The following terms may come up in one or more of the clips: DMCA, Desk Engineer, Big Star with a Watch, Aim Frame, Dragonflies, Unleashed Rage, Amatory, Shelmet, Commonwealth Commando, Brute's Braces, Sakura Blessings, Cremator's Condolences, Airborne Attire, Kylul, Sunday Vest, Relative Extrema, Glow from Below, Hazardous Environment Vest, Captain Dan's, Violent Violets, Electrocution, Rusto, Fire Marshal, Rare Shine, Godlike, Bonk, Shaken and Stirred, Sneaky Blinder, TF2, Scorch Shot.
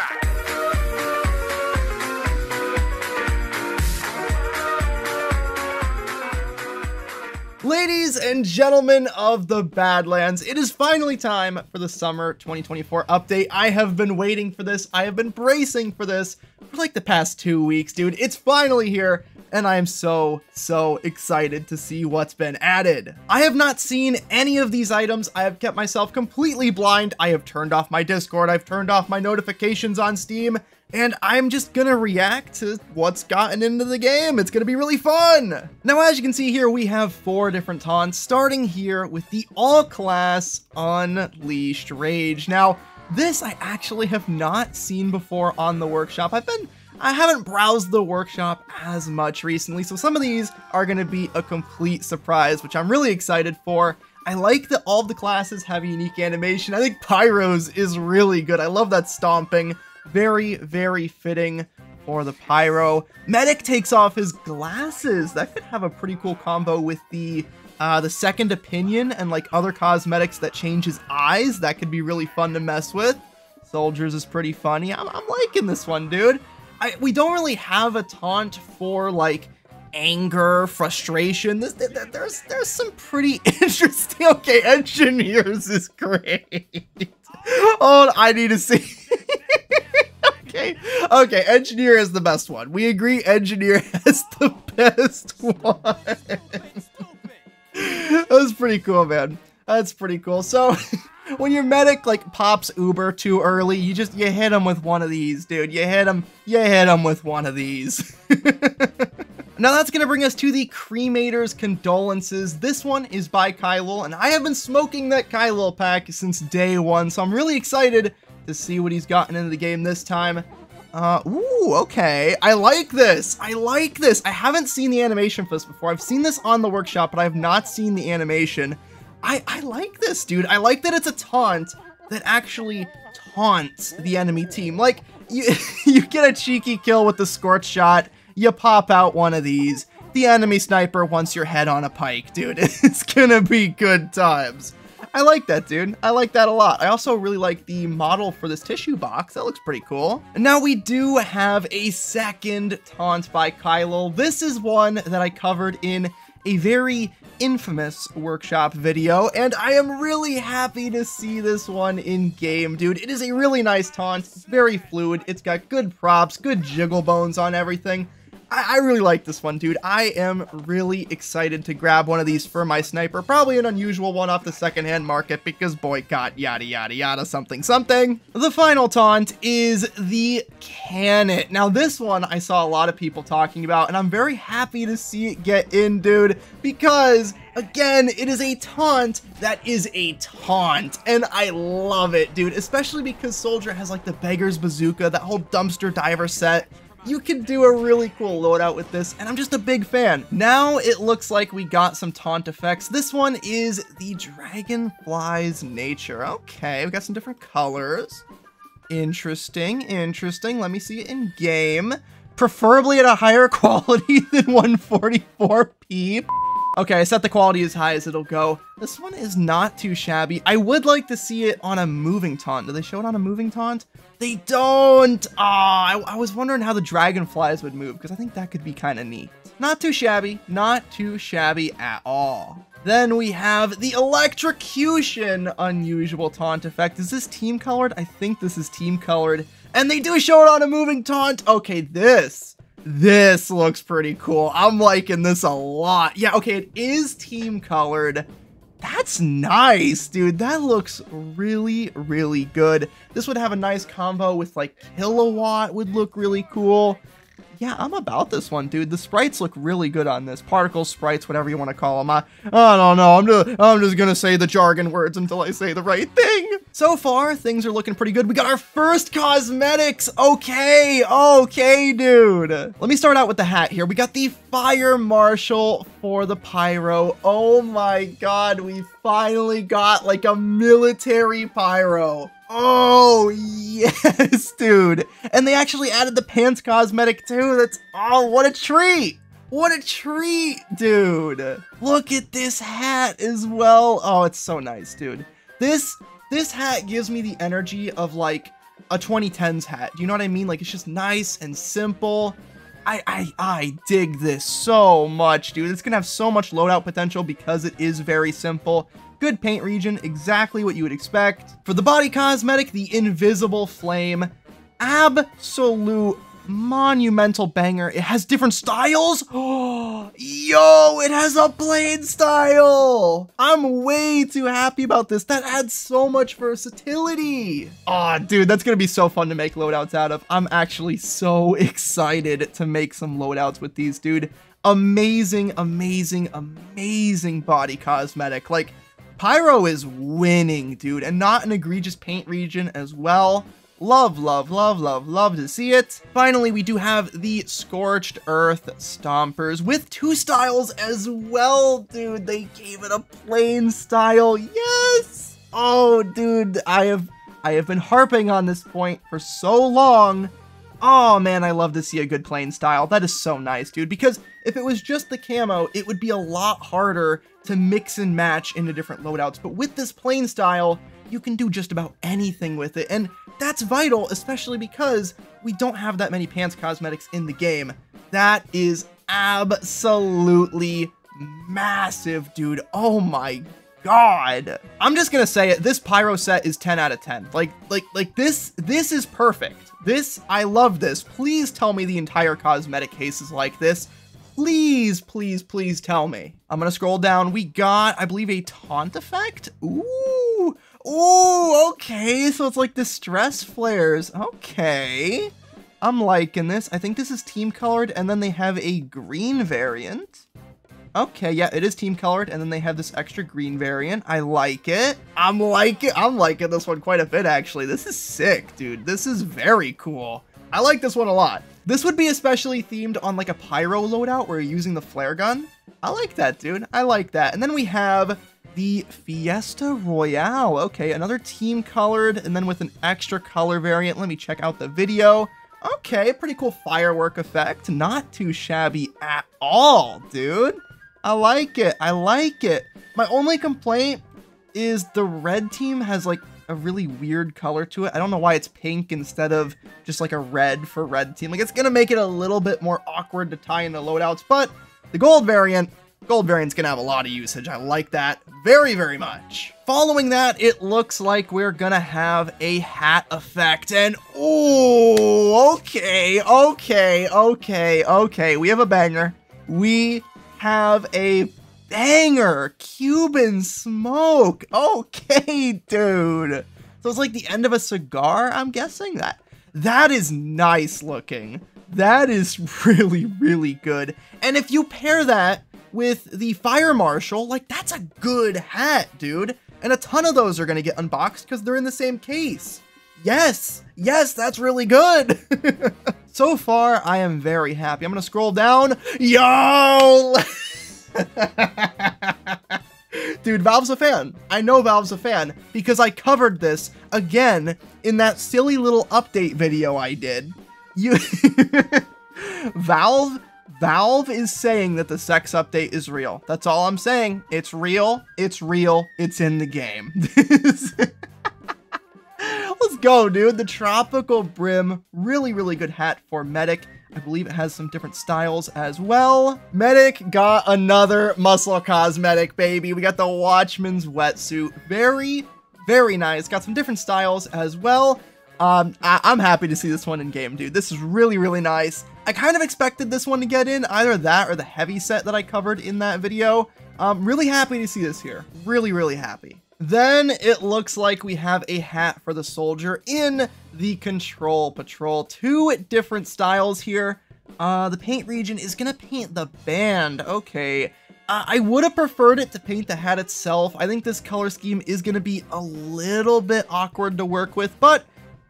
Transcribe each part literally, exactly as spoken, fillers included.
back. Ladies and gentlemen of the Badlands, it is finally time for the summer twenty twenty-four update. I have been waiting for this. I have been bracing for this for like the past two weeks, dude. It's finally here, and I am so, so excited to see what's been added. I have not seen any of these items. I have kept myself completely blind. I have turned off my Discord. I've turned off my notifications on Steam, and I'm just gonna react to what's gotten into the game. It's gonna be really fun. Now, as you can see here, we have four different taunts, starting here with the all-class Unleashed Rage. Now, this I actually have not seen before on the workshop. I've been, I haven't browsed the workshop as much recently, so some of these are gonna be a complete surprise, which I'm really excited for. I like that all of the classes have unique animation. I think Pyro's is really good. I love that stomping. Very, very fitting for the Pyro. Medic takes off his glasses. That could have a pretty cool combo with the uh, the Second Opinion and like other cosmetics that change his eyes. That could be really fun to mess with. Soldiers is pretty funny. I'm, I'm liking this one, dude. I, we don't really have a taunt for like anger, frustration. This, th th there's there's some pretty interesting. Okay, Engineers is great. Oh, I need to see. Okay, okay, Engineer is the best one. We agree Engineer has the best one. That was pretty cool, man. That's pretty cool. So when your medic like pops Uber too early, you just, you hit him with one of these, dude. You hit him, you hit him with one of these. Now that's gonna bring us to the Cremator's Condolences. This one is by Kylul, and I have been smoking that Kylul pack since day one, so I'm really excited to see what he's gotten into the game this time. Uh, ooh, okay. I like this. I like this. I haven't seen the animation for this before. I've seen this on the workshop, but I have not seen the animation. I, I like this, dude. I like that it's a taunt that actually taunts the enemy team. Like, you, you get a cheeky kill with the Scorch Shot, you pop out one of these, the enemy sniper wants your head on a pike, dude. It's gonna be good times. I like that, dude. I like that a lot. I also really like the model for this tissue box. That looks pretty cool. And now we do have a second taunt by Kylul. This is one that I covered in a very infamous workshop video, and I am really happy to see this one in game, dude. It is a really nice taunt. It's very fluid. It's got good props, good jiggle bones on everything. I really like this one, dude. I am really excited to grab one of these for my sniper. Probably an unusual one off the secondhand market because boycott, yada, yada, yada, something, something. The final taunt is the Cannon. Now this one I saw a lot of people talking about, and I'm very happy to see it get in, dude, because again, it is a taunt that is a taunt, and I love it, dude, especially because Soldier has like the Beggar's Bazooka, that whole dumpster diver set. You can do a really cool loadout with this, and I'm just a big fan. Now it looks like we got some taunt effects. This one is the Dragonflies nature. Okay, we've got some different colors. Interesting, interesting. Let me see it in game. Preferably at a higher quality than one forty-four p. Okay, I set the quality as high as it'll go. This one is not too shabby. I would like to see it on a moving taunt. Do they show it on a moving taunt? They don't! Ah, oh, I, I was wondering how the Dragonflies would move, because I think that could be kind of neat. Not too shabby. Not too shabby at all. Then we have the Electrocution unusual taunt effect. Is this team colored? I think this is team colored. And they do show it on a moving taunt! Okay, this... This looks pretty cool. I'm liking this a lot. Yeah, okay, it is team colored. That's nice, dude. That looks really, really good. This would have a nice combo with like Kilowatt would look really cool. Yeah, I'm about this one, dude. The sprites look really good on this. Particle sprites, whatever you want to call them. I, I don't know. I'm just, I'm just going to say the jargon words until I say the right thing. So far, things are looking pretty good. We got our first cosmetics. Okay. Okay, dude. Let me start out with the hat here. We got the Fire Marshal for the Pyro. Oh my God. We finally got like a military Pyro. Oh, yes, dude. And they actually added the pants cosmetic too. That's, oh, what a treat. What a treat, dude. Look at this hat as well. Oh, it's so nice, dude. This, this hat gives me the energy of like a twenty tens hat. Do you know what I mean? Like, it's just nice and simple. I, I, I dig this so much, dude. It's gonna have so much loadout potential because it is very simple. Good paint region, exactly what you would expect. For the body cosmetic, the Invisible Flame. Absolute monumental banger. It has different styles. Oh, yo, it has a blade style. I'm way too happy about this. That adds so much versatility. Oh, dude, that's gonna be so fun to make loadouts out of. I'm actually so excited to make some loadouts with these, dude. Amazing, amazing, amazing body cosmetic. Like, Pyro is winning, dude, and not an egregious paint region as well. Love, love, love, love, love to see it. Finally, we do have the Scorched Earth Stompers with two styles as well, dude. They gave it a plain style. Yes! Oh, dude, I have I have been harping on this point for so long. Oh man, I love to see a good plain style. That is so nice, dude, because if it was just the camo, it would be a lot harder to mix and match into different loadouts. But with this plain style, you can do just about anything with it. And that's vital, especially because we don't have that many pants cosmetics in the game. That is absolutely massive, dude. Oh my God. I'm just gonna say it, this Pyro set is ten out of ten. Like, like, like this, this is perfect. This, I love this. Please tell me the entire cosmetic case is like this. Please, please, please tell me. I'm gonna scroll down. We got, I believe, a taunt effect. Ooh, ooh, okay. So it's like Distress Flares. Okay. I'm liking this. I think this is team colored, and then they have a green variant. Okay, yeah, it is team colored, and then they have this extra green variant. I like it. I'm liking, I'm liking this one quite a bit, actually. This is sick, dude. This is very cool. I like this one a lot. This would be especially themed on like a Pyro loadout where you're using the flare gun. I like that, dude. I like that. And then we have the Fiesta Royale. Okay, another team colored, and then with an extra color variant. Let me check out the video. Okay, pretty cool firework effect. Not too shabby at all, dude. I like it. I like it. My only complaint is the red team has like a really weird color to it. I don't know why it's pink instead of just like a red for red team. Like, it's gonna make it a little bit more awkward to tie into loadouts, but the gold variant, gold variant's gonna have a lot of usage. I like that very, very much. Following that, it looks like we're gonna have a hat effect, and oh, okay, okay, okay, okay. We have a banger. We have a banger. Cuban Smoke. Okay, dude. So it's like the end of a cigar, I'm guessing. That that is nice looking. That is really, really good. And if you pair that with the Fire Marshal, like, that's a good hat, dude. And a ton of those are gonna get unboxed because they're in the same case. Yes, yes, that's really good. So far, I am very happy. I'm gonna scroll down. Yo! Dude, Valve's a fan. I know Valve's a fan because I covered this again in that silly little update video I did. You Valve, Valve is saying that the sex update is real. That's all I'm saying. It's real. It's real. It's in the game. Let's go, dude. The Tropical Brim, really, really good hat for Medic. I believe it has some different styles as well. Medic got another muscle cosmetic, baby. We got the Watchman's Wetsuit. Very, very nice. Got some different styles as well. Um, I I'm happy to see this one in game, dude. This is really, really nice. I kind of expected this one to get in, either that or the heavy set that I covered in that video. Um, really happy to see this here. Really, really happy. Then it looks like we have a hat for the soldier in the Control Patrol. Two different styles here. Uh, the paint region is gonna paint the band. Okay. Uh, I would have preferred it to paint the hat itself. I think this color scheme is gonna be a little bit awkward to work with, but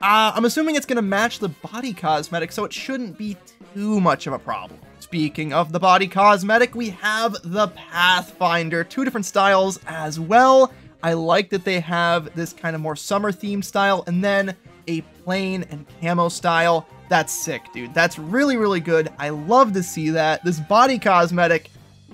uh, I'm assuming it's gonna match the body cosmetic, so it shouldn't be too much of a problem. Speaking of the body cosmetic, we have the Pathfinder. Two different styles as well. I like that they have this kind of more summer theme style and then a plain and camo style. That's sick, dude. That's really, really good. I love to see that. This body cosmetic,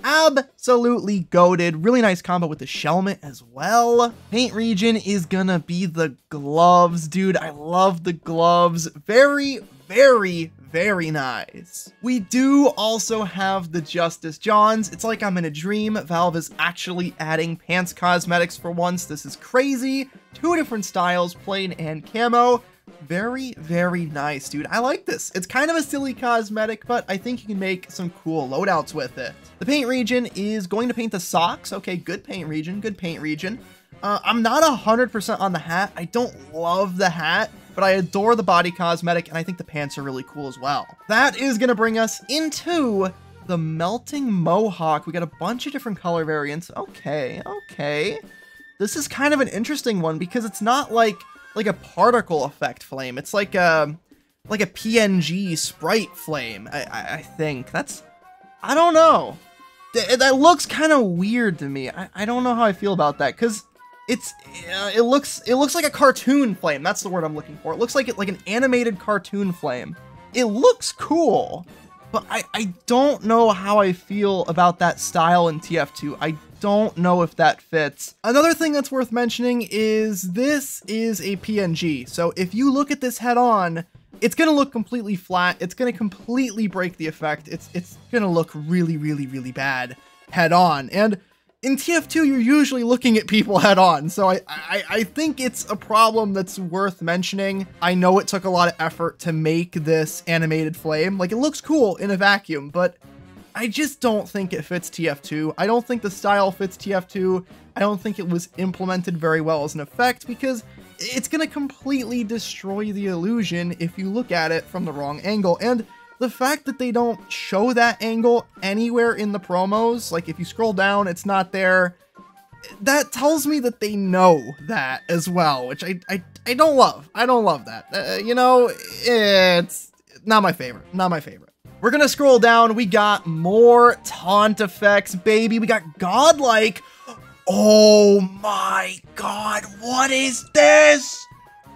Absolutely goated. Really nice combo with the Shelmet as well. Paint region is gonna be the gloves, dude. I love the gloves. Very, very, very nice. We do also have the Justice Johns. It's like I'm in a dream. Valve is actually adding pants cosmetics for once. This is crazy. Two different styles, plain and camo. Very, very nice, dude. I like this. It's kind of a silly cosmetic, but I think you can make some cool loadouts with it. The paint region is going to paint the socks. Okay, good paint region, good paint region. Uh, I'm not one hundred percent on the hat. I don't love the hat, but I adore the body cosmetic, and I think the pants are really cool as well. That is going to bring us into the melting mohawk. We got a bunch of different color variants. Okay, okay. This is kind of an interesting one because it's not like like a particle effect flame. It's like a, like a P N G sprite flame, I, I, I think. That's, I don't know. Th that looks kind of weird to me. I, I don't know how I feel about that because it's, uh, it looks, it looks like a cartoon flame. That's the word I'm looking for. It looks like it, like an animated cartoon flame. It looks cool, but I, I don't know how I feel about that style in T F two. I don't know if that fits. Another thing that's worth mentioning is this is a P N G. So if you look at this head on, it's gonna look completely flat. It's gonna completely break the effect. It's it's gonna look really, really, really bad head on. And in T F two, you're usually looking at people head on. So I, I, I think it's a problem that's worth mentioning. I know it took a lot of effort to make this animated flame. Like, it looks cool in a vacuum, but I just don't think it fits T F two. I don't think the style fits T F two. I don't think it was implemented very well as an effect because it's going to completely destroy the illusion if you look at it from the wrong angle. And the fact that they don't show that angle anywhere in the promos, like if you scroll down, it's not there. That tells me that they know that as well, which I, I, I don't love. I don't love that. Uh, you know, it's not my favorite, not my favorite. We're gonna scroll down. We got more taunt effects, baby. We got Godlike. Oh my God, what is this?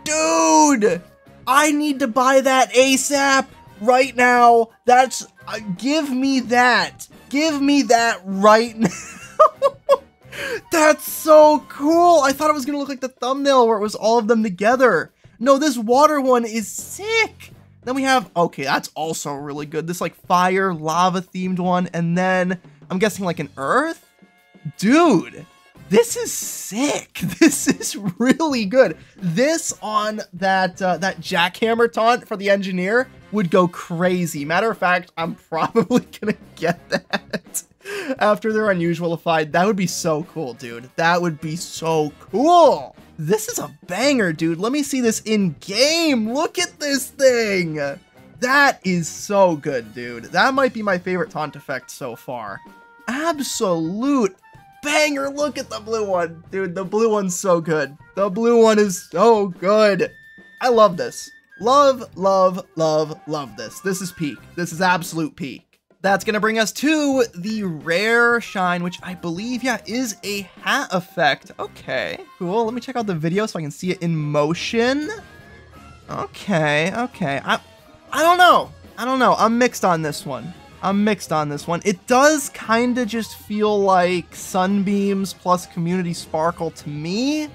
Dude, I need to buy that ASAP right now. That's, uh, give me that. Give me that right now. That's so cool. I thought it was gonna look like the thumbnail where it was all of them together. No, this water one is sick. Then we have, okay, that's also really good. This like fire, lava themed one. And then I'm guessing like an earth. Dude, this is sick. This is really good. This on that, uh, that jackhammer taunt for the engineer would go crazy. Matter of fact, I'm probably gonna get that after they're unusualified. That would be so cool, dude. That would be so cool. This is a banger, dude. Let me see this in game. Look at this thing. That is so good, dude. That might be my favorite taunt effect so far. Absolute banger. Look at the blue one, dude. The blue one's so good. The blue one is so good. I love this. Love, love, love, love this. This is peak. This is absolute peak. That's gonna bring us to the rare shine, which I believe, yeah, is a hat effect. Okay, cool. Let me check out the video so I can see it in motion. Okay, okay. I, I don't know. I don't know. I'm mixed on this one. I'm mixed on this one. It does kind of just feel like Sunbeams plus Community Sparkle to me.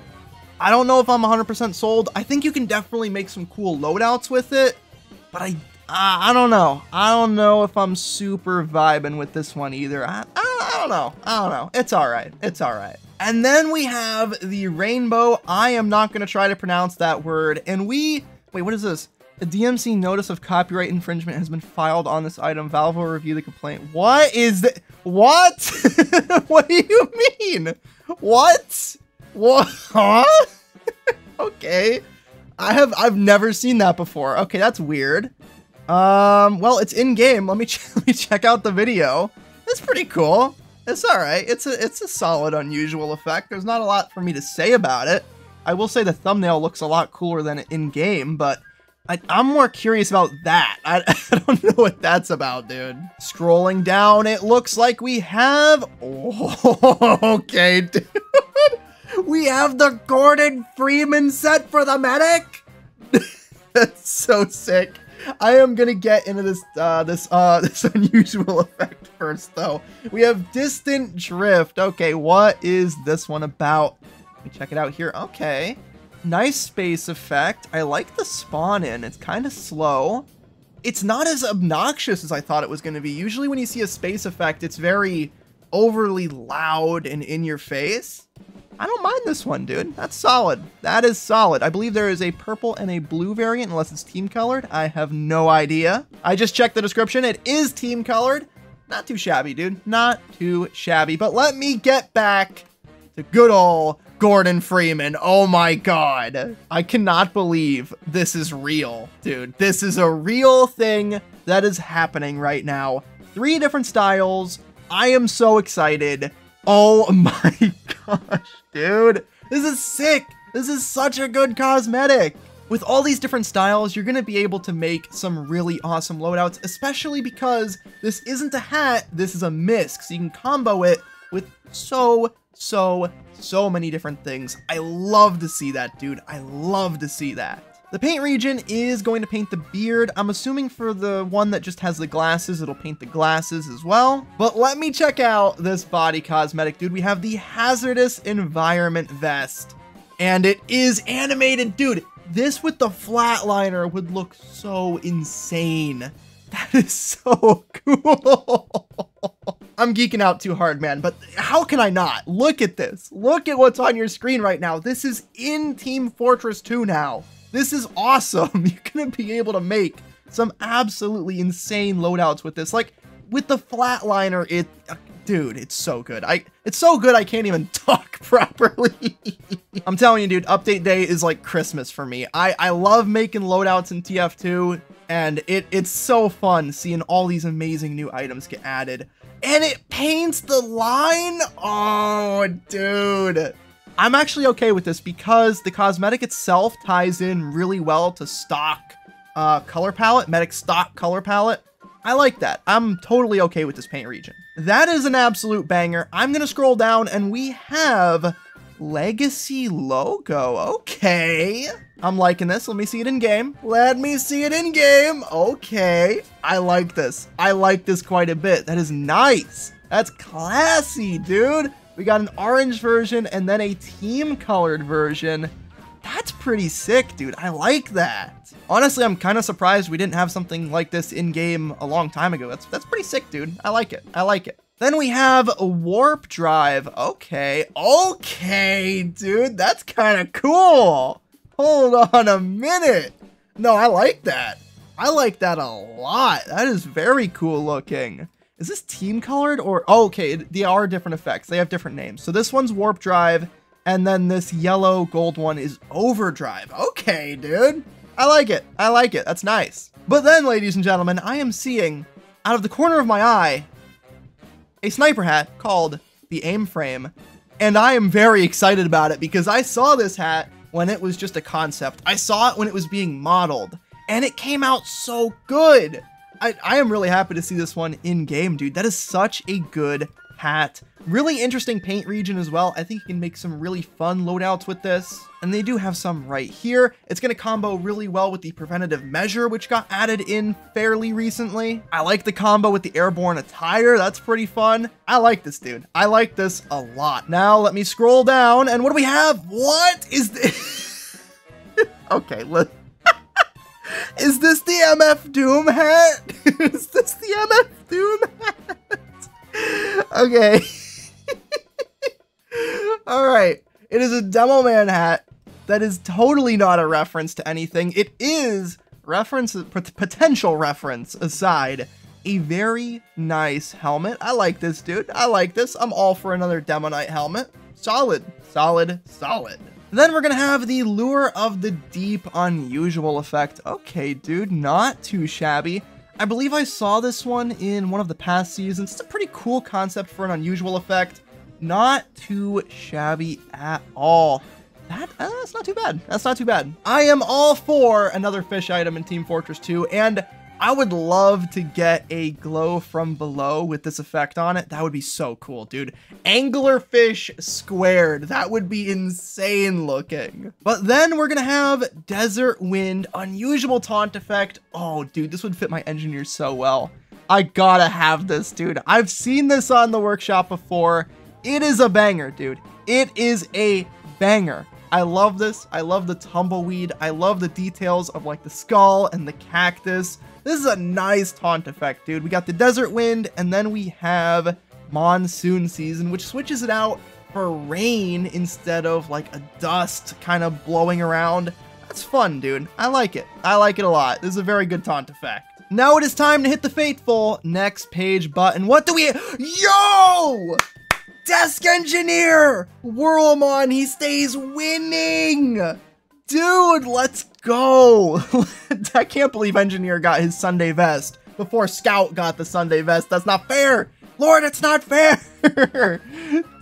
I don't know if I'm one hundred percent sold. I think you can definitely make some cool loadouts with it, but I Uh, I don't know. I don't know if I'm super vibing with this one either. I, I, I don't know. I don't know. It's all right. It's all right. And then we have the rainbow. I am not going to try to pronounce that word. And we, wait, what is this? A D M C notice of copyright infringement has been filed on this item. Valve will review the complaint. What is that? What? What do you mean? What? What? Huh? Okay. I have, I've never seen that before. Okay. That's weird. Um, well, it's in game. Let me, ch let me check out the video. It's pretty cool. It's all right. It's a, it's a solid unusual effect. There's not a lot for me to say about it. I will say the thumbnail looks a lot cooler than in game, but I, I'm more curious about that. I, I don't know what that's about, dude. Scrolling down, it looks like we have, oh, okay, dude. We have the Gordon Freeman set for the medic. That's so sick. I am gonna get into this uh, this uh, this unusual effect first, though. We have Distant Drift. Okay, what is this one about? Let me check it out here. Okay, nice space effect. I like the spawn in. It's kind of slow. It's not as obnoxious as I thought it was gonna be. Usually, when you see a space effect, it's very overly loud and in your face. I don't mind this one, dude. That's solid. That is solid. I believe there is a purple and a blue variant, unless it's team colored. I have no idea. I just checked the description. It is team colored. Not too shabby, dude. Not too shabby. But let me get back to good old Gordon Freeman. Oh my God. I cannot believe this is real, dude. This is a real thing that is happening right now. Three different styles. I am so excited. Oh my gosh, dude. This is sick. This is such a good cosmetic. With all these different styles, you're gonna be able to make some really awesome loadouts, especially because this isn't a hat, this is a misc. So you can combo it with so, so, so many different things. I love to see that, dude. I love to see that. The paint region is going to paint the beard. I'm assuming for the one that just has the glasses, it'll paint the glasses as well. But let me check out this body cosmetic, dude. We have the Hazardous Environment Vest, and it is animated. Dude, this with the Flatliner would look so insane. That is so cool. I'm geeking out too hard, man, but how can I not? Look at this. Look at what's on your screen right now. This is in Team Fortress two now. This is awesome. You're going to be able to make some absolutely insane loadouts with this. Like, with the Flatliner, it... Uh, dude, it's so good. I It's so good I can't even talk properly. I'm telling you, dude, update day is like Christmas for me. I, I love making loadouts in T F two, and it it's so fun seeing all these amazing new items get added. And it paints the line? Oh, dude. I'm actually okay with this because the cosmetic itself ties in really well to stock uh, color palette, medic stock color palette. I like that. I'm totally okay with this paint region. That is an absolute banger. I'm gonna scroll down and we have Legacy Logo. Okay. I'm liking this. Let me see it in game. Let me see it in game. Okay. I like this. I like this quite a bit. That is nice. That's classy, dude. We got an orange version and then a team colored version. That's pretty sick, dude. I like that. Honestly, I'm kind of surprised we didn't have something like this in game a long time ago. That's that's pretty sick, dude. I like it. I like it. Then we have Warp Drive. Okay. Okay, dude. That's kind of cool. Hold on a minute. No, I like that. I like that a lot. That is very cool looking. Is this team colored or, oh, okay, they are different effects. They have different names. So this one's Warp Drive, and then this yellow gold one is Overdrive. Okay, dude. I like it. I like it. That's nice. But then, ladies and gentlemen, I am seeing, out of the corner of my eye, a sniper hat called the Aim Frame. And I am very excited about it because I saw this hat when it was just a concept. I saw it when it was being modeled, and it came out so good. I, I am really happy to see this one in game, dude. That is such a good hat. Really interesting paint region as well. I think you can make some really fun loadouts with this. And they do have some right here. It's going to combo really well with the preventative measure, which got added in fairly recently. I like the combo with the airborne attire. That's pretty fun. I like this, dude. I like this a lot. Now let me scroll down. And what do we have? What is this? Okay, let's. Is this the M F Doom hat? Is this the M F Doom hat? Okay. All right. It is a Demo Man hat that is totally not a reference to anything. It is reference, potential reference aside, a very nice helmet. I like this, dude. I like this. I'm all for another Demo Knight helmet. Solid, solid, solid. Then we're gonna have the Lure of the Deep Unusual effect. Okay, dude, not too shabby. I believe I saw this one in one of the past seasons. It's a pretty cool concept for an unusual effect. Not too shabby at all. That, uh, that's not too bad. That's not too bad. I am all for another fish item in Team Fortress two, and I would love to get a glow from below with this effect on it. That would be so cool, dude. Anglerfish squared. That would be insane looking. But then we're gonna have Desert Wind, unusual taunt effect. Oh, dude, this would fit my engineer so well. I gotta have this, dude. I've seen this on the workshop before. It is a banger, dude. It is a banger. I love this. I love the tumbleweed. I love the details of like the skull and the cactus. This is a nice taunt effect, dude. We got the Desert Wind, and then we have Monsoon Season, which switches it out for rain instead of like a dust kind of blowing around. That's fun, dude. I like it. I like it a lot. This is a very good taunt effect. Now it is time to hit the fateful next page button. What do we... Yo! Desk Engineer! Whirlmon, he stays winning! Dude, let's go! I can't believe Engineer got his Sunday Vest before Scout got the Sunday Vest. That's not fair! Lord, it's not fair!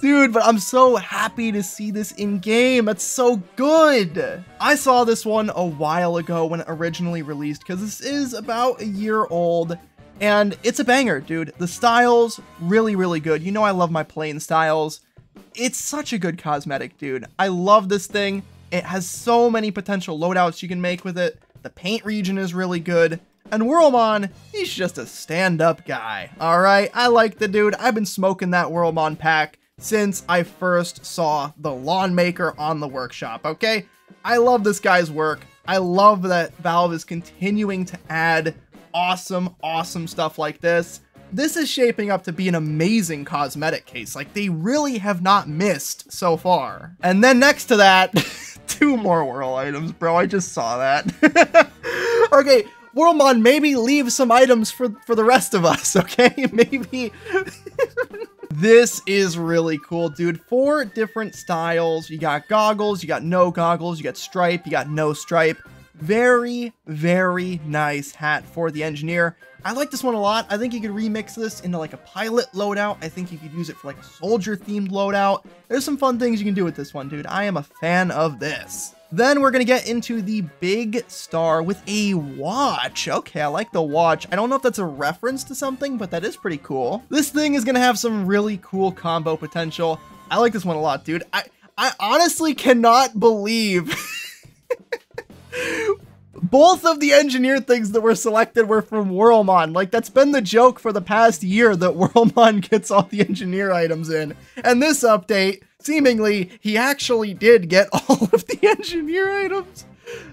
Dude, but I'm so happy to see this in game. That's so good! I saw this one a while ago when it originally released, because this is about a year old. And it's a banger, dude. The styles, really, really good. You know I love my plain styles. It's such a good cosmetic, dude. I love this thing. It has so many potential loadouts you can make with it. The paint region is really good. And Whirlmon, he's just a stand-up guy. All right, I like the dude. I've been smoking that Whirlmon pack since I first saw the Lawn Maker on the workshop, okay? I love this guy's work. I love that Valve is continuing to add awesome, awesome stuff like this. This is shaping up to be an amazing cosmetic case. Like, they really have not missed so far. And then next to that, two more Whirl items, bro. I just saw that. Okay, Whirlmon, maybe leave some items for, for the rest of us, okay? Maybe. This is really cool, dude. Four different styles. You got goggles, you got no goggles, you got stripe, you got no stripe. Very, very nice hat for the engineer. I like this one a lot. I think you could remix this into like a pilot loadout. I think you could use it for like a soldier themed loadout. There's some fun things you can do with this one, dude. I am a fan of this. Then we're gonna get into the big star with a watch. Okay, I like the watch. I don't know if that's a reference to something, but that is pretty cool. This thing is gonna have some really cool combo potential. I like this one a lot, dude. I, I honestly cannot believe both of the engineer things that were selected were from Whirlmon. Like, that's been the joke for the past year that Whirlmon gets all the engineer items in. And this update, seemingly, he actually did get all of the engineer items.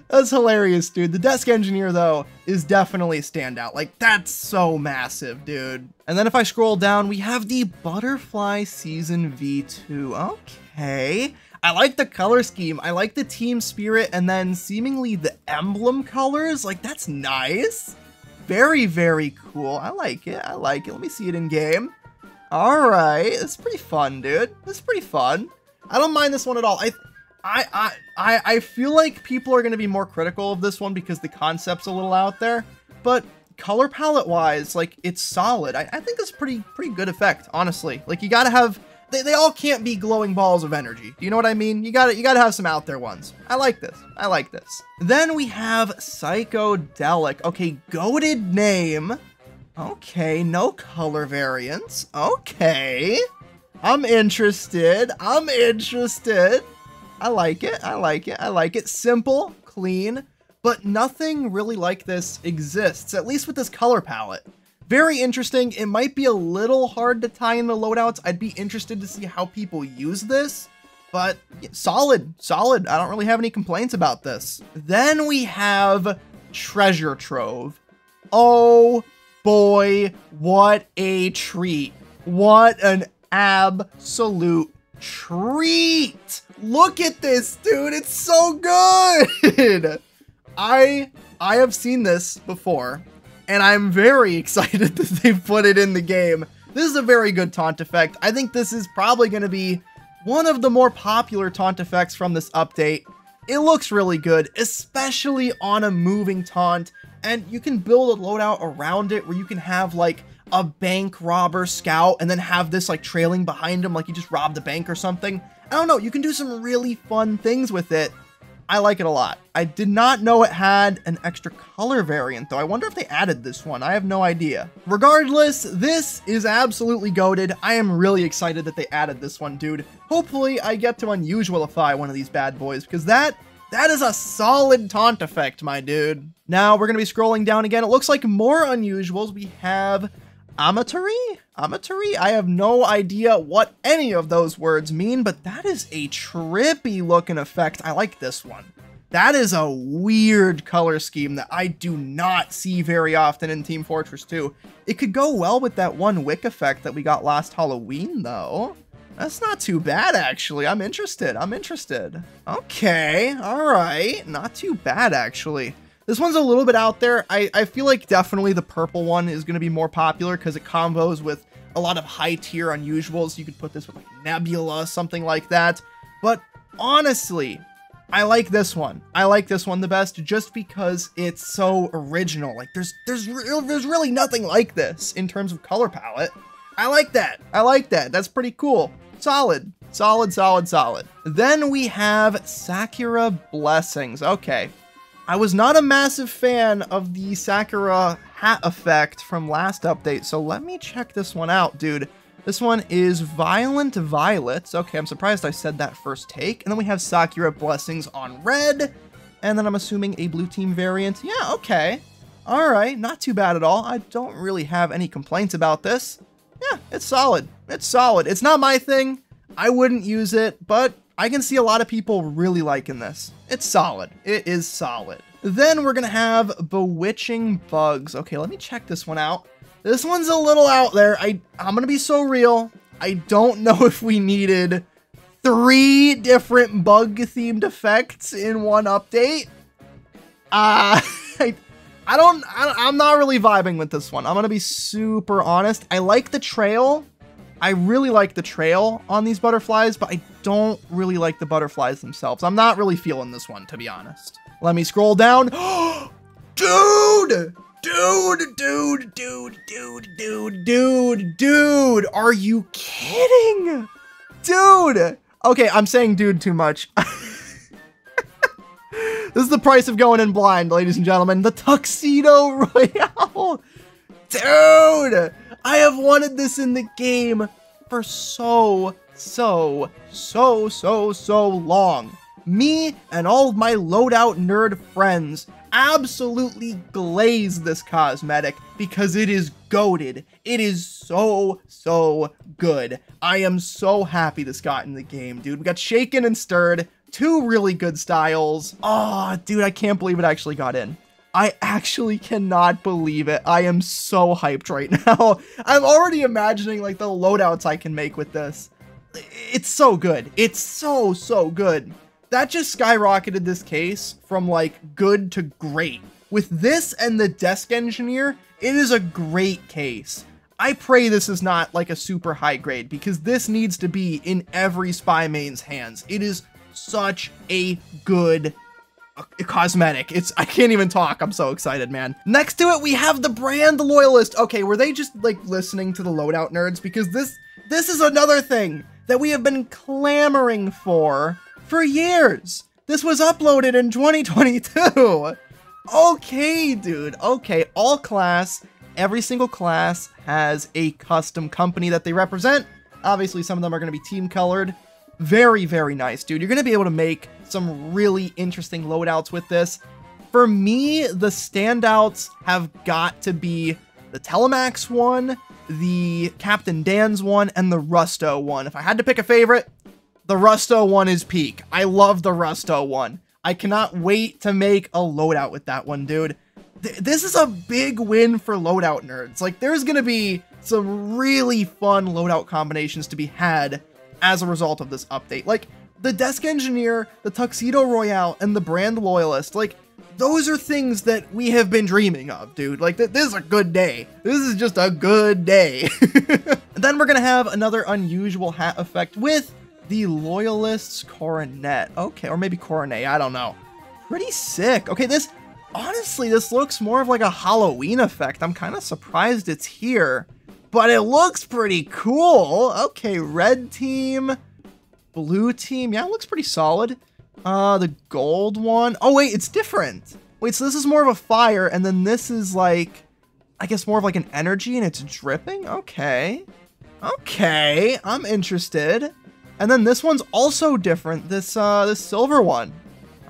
That's hilarious, dude. The Desk Engineer, though, is definitely a standout. Like, that's so massive, dude. And then if I scroll down, we have the Butterfly Season V two. Okay. I like the color scheme. I like the team spirit and then seemingly the emblem colors. Like, that's nice. Very, very cool. I like it. I like it. Let me see it in game. All right. It's pretty fun, dude. It's pretty fun. I don't mind this one at all. I, I, I, I feel like people are going to be more critical of this one because the concept's a little out there, but color palette wise, like, it's solid. I, I think it's pretty, pretty good effect, honestly. Like, you got to have... They, they all can't be glowing balls of energy. You know what I mean? You gotta, you gotta have some out there ones. I like this. I like this. Then we have Psychodelic. Okay, goated name. Okay, no color variants. Okay. I'm interested. I'm interested. I like it. I like it. I like it. Simple, clean, but nothing really like this exists, at least with this color palette. Very interesting. It might be a little hard to tie in the loadouts. I'd be interested to see how people use this, but solid, solid. I don't really have any complaints about this. Then we have Treasure Trove. Oh boy, what a treat. What an absolute treat. Look at this, dude. It's so good. I, I have seen this before. And I'm very excited that they put it in the game. This is a very good taunt effect. I think this is probably going to be one of the more popular taunt effects from this update. It looks really good, especially on a moving taunt. And you can build a loadout around it where you can have like a bank robber scout and then have this like trailing behind him like he just robbed a bank or something. I don't know. You can do some really fun things with it. I like it a lot. I did not know it had an extra color variant, though. I wonder if they added this one. I have no idea. Regardless, this is absolutely goated. I am really excited that they added this one, dude. Hopefully, I get to unusualify one of these bad boys, because that... that is a solid taunt effect, my dude. Now, we're going to be scrolling down again. It looks like more unusuals. We have Amatory? Amatory? I have no idea what any of those words mean, but that is a trippy looking effect. I like this one. That is a weird color scheme that I do not see very often in Team Fortress two. It could go well with that one wick effect that we got last Halloween, though. That's not too bad, actually. I'm interested. I'm interested. Okay. All right. Not too bad, actually. This one's a little bit out there. I, I feel like definitely the purple one is going to be more popular because it combos with a lot of high-tier unusuals. You could put this with like Nebula, something like that. But honestly, I like this one. I like this one the best just because it's so original. Like, there's, there's, there's really nothing like this in terms of color palette. I like that. I like that. That's pretty cool. Solid. Solid, solid, solid. Then we have Sakura Blessings. Okay. I was not a massive fan of the Sakura hat effect from last update, so let me check this one out, dude. This one is Violent Violets. Okay, I'm surprised I said that first take. And then we have Sakura Blessings on red, and then I'm assuming a blue team variant. Yeah, okay. All right, not too bad at all. I don't really have any complaints about this. Yeah, it's solid. It's solid. It's not my thing. I wouldn't use it, but I can see a lot of people really liking this. It's solid. It is solid. Then we're going to have Bewitching Bugs. Okay, let me check this one out. This one's a little out there. I, I'm going to be so real. I don't know if we needed three different bug-themed effects in one update. Uh, I... I don't, I, I'm not really vibing with this one. I'm going to be super honest. I like the trail. I really like the trail on these butterflies, but I don't really like the butterflies themselves. I'm not really feeling this one, to be honest. Let me scroll down. Dude, dude, dude, dude, dude, dude, dude, dude. Are you kidding? Dude. Okay, I'm saying dude too much. This is the price of going in blind, ladies and gentlemen. The Tuxedo Royale. Dude, I have wanted this in the game for so, so, so, so, so long. Me and all of my loadout nerd friends absolutely glaze this cosmetic because it is goated. It is so, so good. I am so happy this got in the game, dude. We got Shaken and Stirred. Two really good styles. Oh, dude, I can't believe it actually got in. I actually cannot believe it. I am so hyped right now. I'm already imagining like the loadouts I can make with this. It's so good. It's so, so good. That just skyrocketed this case from like good to great. With this and the Desk Engineer, it is a great case. I pray this is not like a super high grade because this needs to be in every spy main's hands. It is such a good uh, cosmetic. It's, I can't even talk. I'm so excited, man. Next to it, we have the Brand Loyalist. Okay, were they just like listening to the loadout nerds? Because this, this is another thing that we have been clamoring for for years. This was uploaded in twenty twenty-two. Okay, dude. Okay, all class, every single class has a custom company that they represent. Obviously, some of them are going to be team colored. Very, very nice, dude. You're going to be able to make some really interesting loadouts with this. For me, the standouts have got to be the Telemax one, the Captain Dan's one, and the Rusto one. If I had to pick a favorite, the Rusto one is peak. I love the Rusto one. I cannot wait to make a loadout with that one, dude. Th- this is a big win for loadout nerds. Like, there's going to be some really fun loadout combinations to be had as a result of this update. Like, the Desk Engineer, the Tuxedo Royale, and the Brand Loyalist, like, those are things that we have been dreaming of, dude. Like, th this is a good day. This is just a good day. Then we're gonna have another unusual hat effect with the Loyalist's Coronet. Okay, or maybe Coronet, I don't know. Pretty sick. Okay, this, honestly, this looks more of like a Halloween effect. I'm kind of surprised it's here. But it looks pretty cool. Okay, red team, blue team. Yeah, it looks pretty solid. Uh, the gold one. Oh, wait, it's different. Wait, so this is more of a fire, and then this is like, I guess more of like an energy, and it's dripping? Okay. Okay, I'm interested. And then this one's also different, this uh, this silver one.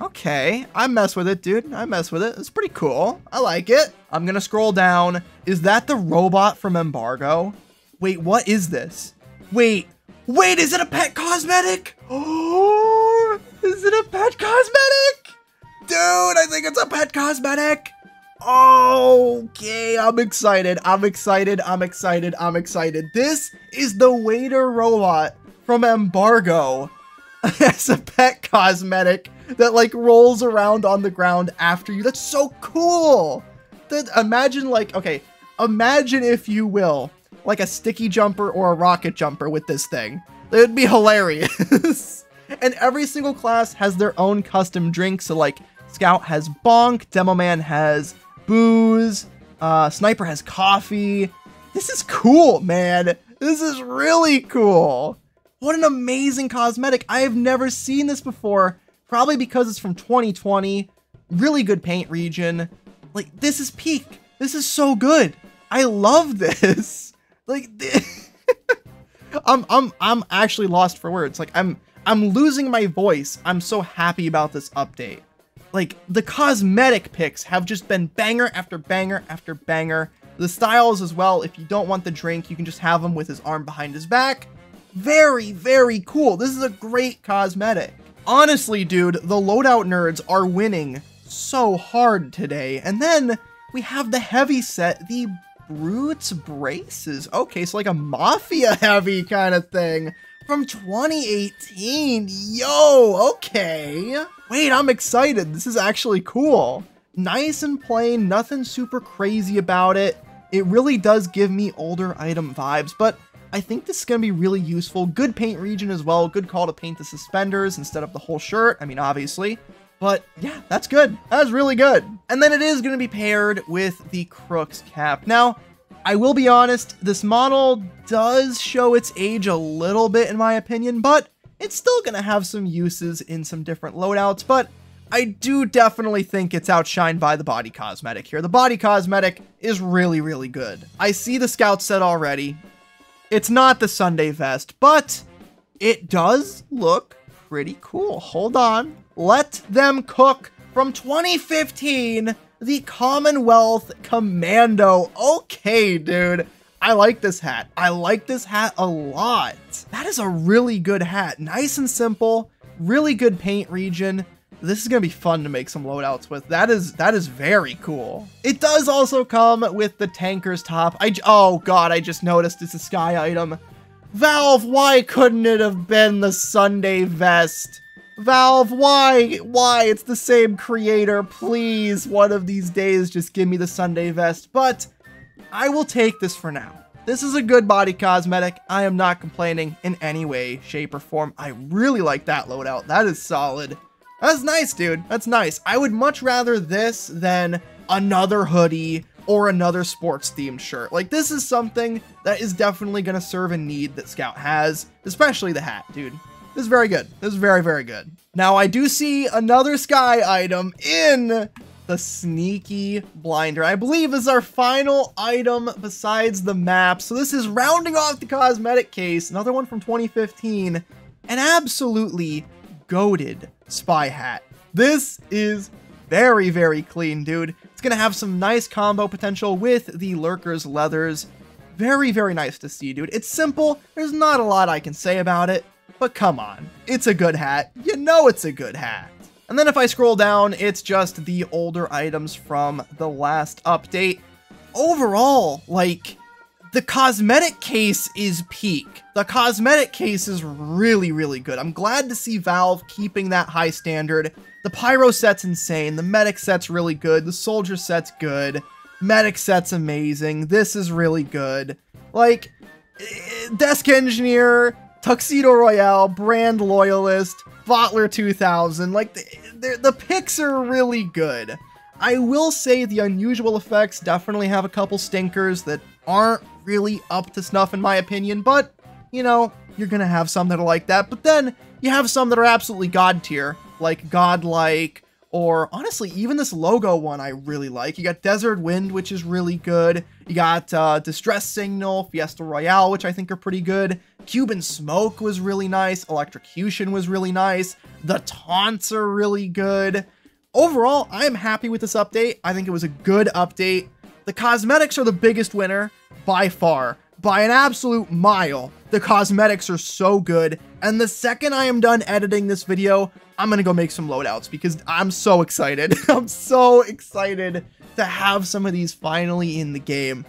Okay, I mess with it, dude. I mess with it. It's pretty cool. I like it. I'm gonna scroll down. Is that the robot from Embargo? Wait, what is this? Wait, wait, is it a pet cosmetic? Oh, is it a pet cosmetic? Dude, I think it's a pet cosmetic. Okay, I'm excited. I'm excited. I'm excited. I'm excited. This is the waiter robot from Embargo. That's a pet cosmetic that like rolls around on the ground after you. That's so cool. That, imagine like, okay, imagine if you will, like a sticky jumper or a rocket jumper with this thing. It would be hilarious. And every single class has their own custom drink. So like Scout has Bonk, Demoman has Booze, uh, Sniper has Coffee. This is cool, man. This is really cool. What an amazing cosmetic. I have never seen this before. Probably because it's from twenty twenty, really good paint region. Like, this is peak. This is so good. I love this. Like, this I'm I'm I'm actually lost for words. Like, I'm I'm losing my voice. I'm so happy about this update. Like, the cosmetic picks have just been banger after banger after banger. The styles as well. If you don't want the drink, you can just have him with his arm behind his back. Very, very cool. This is a great cosmetic. Honestly, dude, the loadout nerds are winning so hard today. And then we have the heavy set, the Brute's Braces. Okay, so like a mafia heavy kind of thing from twenty eighteen. Yo, okay. Wait, I'm excited. This is actually cool. Nice and plain, nothing super crazy about it. It really does give me older item vibes, but I think this is going to be really useful. Good paint region as well. Good call to paint the suspenders instead of the whole shirt. I mean, obviously. But yeah, that's good. That's really good. And then it is going to be paired with the Crook's cap. Now, I will be honest. This model does show its age a little bit, in my opinion. But it's still going to have some uses in some different loadouts. But I do definitely think it's outshined by the body cosmetic here. The body cosmetic is really, really good. I see the Scout set already. It's not the Sunday Vest, but it does look pretty cool. Hold on. Let them cook from twenty fifteen, the Commonwealth Commando. Okay, dude. I like this hat. I like this hat a lot. That is a really good hat. Nice and simple, really good paint region. This is going to be fun to make some loadouts with. That is that is very cool. It does also come with the tanker's top. I oh god, I just noticed it's a sky item. Valve, why couldn't it have been the Sunday Vest? Valve, why? Why? It's the same creator. Please, one of these days, just give me the Sunday Vest. But I will take this for now. This is a good body cosmetic. I am not complaining in any way, shape, or form. I really like that loadout. That is solid. That's nice, dude. That's nice. I would much rather this than another hoodie or another sports themed shirt. Like, this is something that is definitely going to serve a need that Scout has, especially the hat, dude. This is very good. This is very, very good. Now, I do see another sky item in the Sneaky Blinder. I believe is our final item besides the map. So this is rounding off the cosmetic case. Another one from twenty fifteen. An absolutely goated spy hat. This is very, very clean, dude. It's gonna have some nice combo potential with the Lurker's leathers. Very, very nice to see, dude. It's simple. There's not a lot I can say about it, but come on. It's a good hat. You know it's a good hat. And then if I scroll down, it's just the older items from the last update. Overall, like, the cosmetic case is peak. The cosmetic case is really, really good. I'm glad to see Valve keeping that high standard. The Pyro set's insane. The Medic set's really good. The Soldier set's good. Medic set's amazing. This is really good. Like, Desk Engineer, Tuxedo Royale, Brand Loyalist, Bottler two thousand. Like, the, the picks are really good. I will say the unusual effects definitely have a couple stinkers that aren't really up to snuff in my opinion, but you know, you're gonna have some that are like that, but then you have some that are absolutely god tier. like Godlike, or honestly, even this logo one I really like. You got Desert Wind, which is really good. You got uh, Distress Signal, Fiesta Royale, which I think are pretty good. Cuban Smoke was really nice. Electrocution was really nice. The taunts are really good. Overall, I am happy with this update. I think it was a good update. The cosmetics are the biggest winner by far. By an absolute mile, the cosmetics are so good. And the second I am done editing this video, I'm gonna go make some loadouts because I'm so excited. I'm so excited to have some of these finally in the game.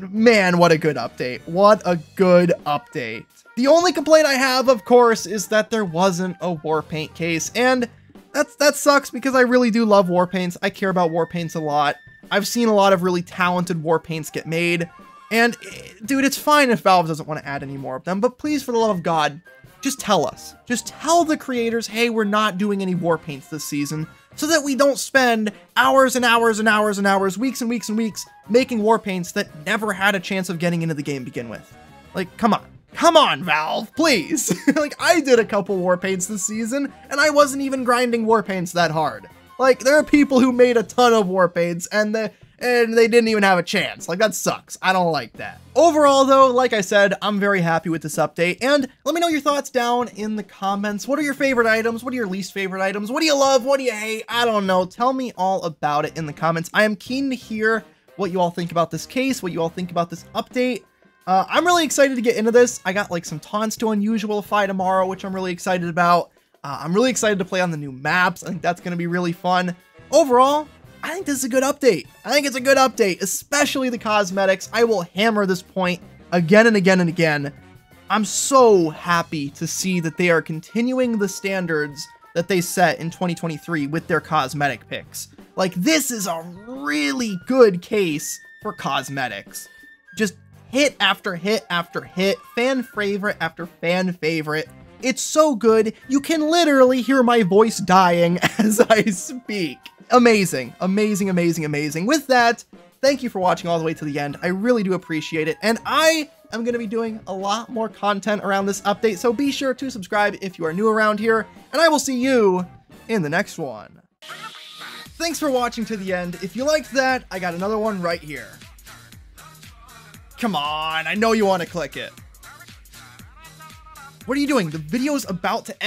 Man, what a good update. What a good update. The only complaint I have, of course, is that there wasn't a war paint case. And that's, that sucks because I really do love war paints. I care about war paints a lot. I've seen a lot of really talented war paints get made. And, dude, it's fine if Valve doesn't want to add any more of them, but please, for the love of God, just tell us. Just tell the creators, hey, we're not doing any war paints this season, so that we don't spend hours and hours and hours and hours, weeks and weeks and weeks, making war paints that never had a chance of getting into the game to begin with. Like, come on. Come on, Valve, please. Like, I did a couple war paints this season, and I wasn't even grinding war paints that hard. Like, there are people who made a ton of war paints, and the... and they didn't even have a chance. Like, that sucks. I don't like that. Overall, though, like I said, I'm very happy with this update. And let me know your thoughts down in the comments. What are your favorite items? What are your least favorite items? What do you love? What do you hate? I don't know. Tell me all about it in the comments. I am keen to hear what you all think about this case, what you all think about this update. Uh, I'm really excited to get into this. I got, like, some taunts to Unleashed Rage tomorrow, which I'm really excited about. Uh, I'm really excited to play on the new maps. I think that's going to be really fun. Overall, I think this is a good update. I think it's a good update, especially the cosmetics. I will hammer this point again and again and again. I'm so happy to see that they are continuing the standards that they set in twenty twenty-three with their cosmetic picks. Like, this is a really good case for cosmetics. Just hit after hit after hit, fan favorite after fan favorite. It's so good, you can literally hear my voice dying as I speak. Amazing, amazing, amazing, amazing. With that, thank you for watching all the way to the end. I really do appreciate it. And I am going to be doing a lot more content around this update, so be sure to subscribe if you are new around here, and I will see you in the next one. Thanks for watching to the end. If you liked that, I got another one right here. Come on, I know you want to click it. What are you doing? The video's about to end.